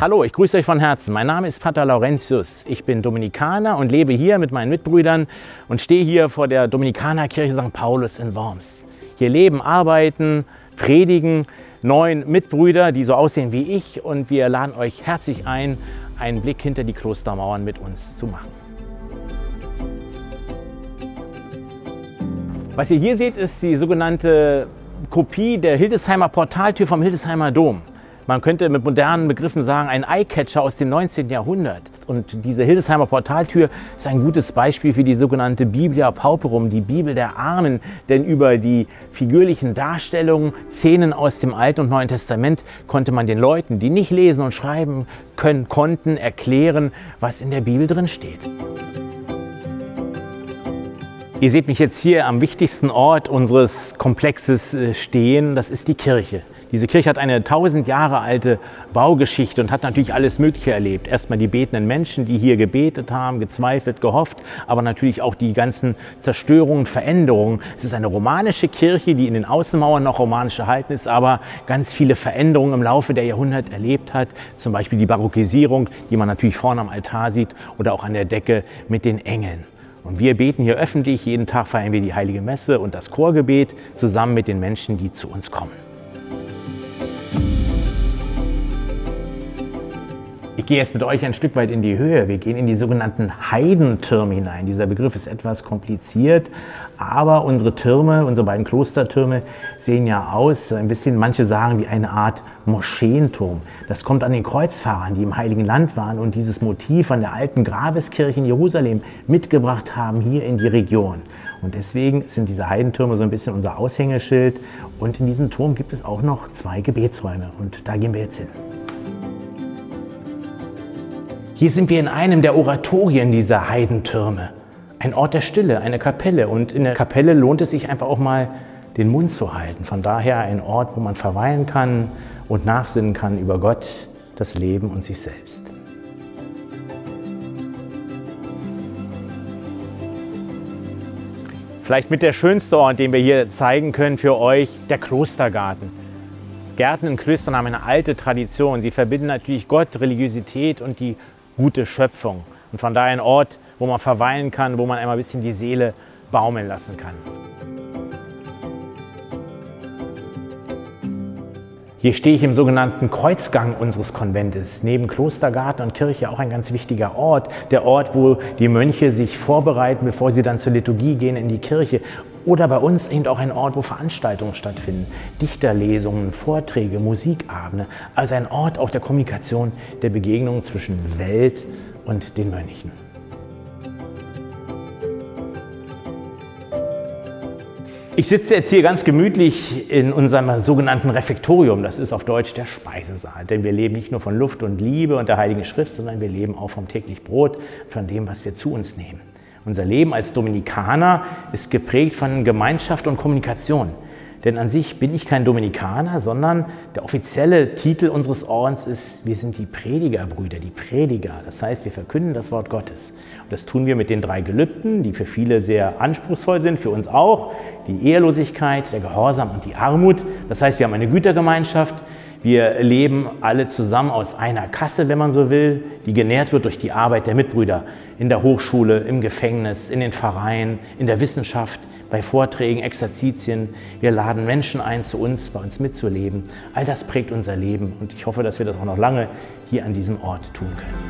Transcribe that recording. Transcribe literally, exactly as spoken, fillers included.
Hallo, ich grüße euch von Herzen. Mein Name ist Pater Laurentius. Ich bin Dominikaner und lebe hier mit meinen Mitbrüdern und stehe hier vor der Dominikanerkirche Sankt Paulus in Worms. Hier leben, arbeiten, predigen neun Mitbrüder, die so aussehen wie ich, und wir laden euch herzlich ein, einen Blick hinter die Klostermauern mit uns zu machen. Was ihr hier seht, ist die sogenannte Kopie der Hildesheimer Portaltür vom Hildesheimer Dom. Man könnte mit modernen Begriffen sagen, ein Eyecatcher aus dem neunzehnten Jahrhundert. Und diese Hildesheimer Portaltür ist ein gutes Beispiel für die sogenannte Biblia Pauperum, die Bibel der Armen. Denn über die figürlichen Darstellungen, Szenen aus dem Alten und Neuen Testament, konnte man den Leuten, die nicht lesen und schreiben können, konnten, erklären, was in der Bibel drin steht. Ihr seht mich jetzt hier am wichtigsten Ort unseres Komplexes stehen, das ist die Kirche. Diese Kirche hat eine tausend Jahre alte Baugeschichte und hat natürlich alles Mögliche erlebt. Erstmal die betenden Menschen, die hier gebetet haben, gezweifelt, gehofft, aber natürlich auch die ganzen Zerstörungen, Veränderungen. Es ist eine romanische Kirche, die in den Außenmauern noch romanisch erhalten ist, aber ganz viele Veränderungen im Laufe der Jahrhunderte erlebt hat. Zum Beispiel die Barockisierung, die man natürlich vorne am Altar sieht, oder auch an der Decke mit den Engeln. Und wir beten hier öffentlich, jeden Tag feiern wir die Heilige Messe und das Chorgebet zusammen mit den Menschen, die zu uns kommen. Ich gehe jetzt mit euch ein Stück weit in die Höhe. Wir gehen in die sogenannten Heidentürme hinein. Dieser Begriff ist etwas kompliziert, aber unsere Türme, unsere beiden Klostertürme, sehen ja aus, ein bisschen, manche sagen, wie eine Art Moscheenturm. Das kommt an den Kreuzfahrern, die im Heiligen Land waren und dieses Motiv von der alten Grabeskirche in Jerusalem mitgebracht haben hier in die Region. Und deswegen sind diese Heidentürme so ein bisschen unser Aushängeschild. Und in diesem Turm gibt es auch noch zwei Gebetsräume und da gehen wir jetzt hin. Hier sind wir in einem der Oratorien dieser Heidentürme. Ein Ort der Stille, eine Kapelle. Und in der Kapelle lohnt es sich einfach auch mal, den Mund zu halten. Von daher ein Ort, wo man verweilen kann und nachsinnen kann über Gott, das Leben und sich selbst. Vielleicht mit der schönste Ort, den wir hier zeigen können für euch, der Klostergarten. Gärten und Klöstern haben eine alte Tradition. Sie verbinden natürlich Gott, Religiosität und die gute Schöpfung. Und von daher ein Ort, wo man verweilen kann, wo man einmal ein bisschen die Seele baumeln lassen kann. Hier stehe ich im sogenannten Kreuzgang unseres Konventes. Neben Klostergarten und Kirche auch ein ganz wichtiger Ort. Der Ort, wo die Mönche sich vorbereiten, bevor sie dann zur Liturgie gehen in die Kirche. Oder bei uns eben auch ein Ort, wo Veranstaltungen stattfinden. Dichterlesungen, Vorträge, Musikabende. Also ein Ort auch der Kommunikation, der Begegnung zwischen Welt und den Mönchen. Ich sitze jetzt hier ganz gemütlich in unserem sogenannten Refektorium, das ist auf Deutsch der Speisesaal, denn wir leben nicht nur von Luft und Liebe und der Heiligen Schrift, sondern wir leben auch vom täglichen Brot, von dem, was wir zu uns nehmen. Unser Leben als Dominikaner ist geprägt von Gemeinschaft und Kommunikation, denn an sich bin ich kein Dominikaner, sondern der offizielle Titel unseres Ordens ist, wir sind die Predigerbrüder, die Prediger, das heißt, wir verkünden das Wort Gottes. Und das tun wir mit den drei Gelübden, die für viele sehr anspruchsvoll sind, für uns auch. Die Ehelosigkeit, der Gehorsam und die Armut. Das heißt, wir haben eine Gütergemeinschaft. Wir leben alle zusammen aus einer Kasse, wenn man so will, die genährt wird durch die Arbeit der Mitbrüder. In der Hochschule, im Gefängnis, in den Vereinen, in der Wissenschaft, bei Vorträgen, Exerzitien. Wir laden Menschen ein, zu uns, bei uns mitzuleben. All das prägt unser Leben und ich hoffe, dass wir das auch noch lange hier an diesem Ort tun können.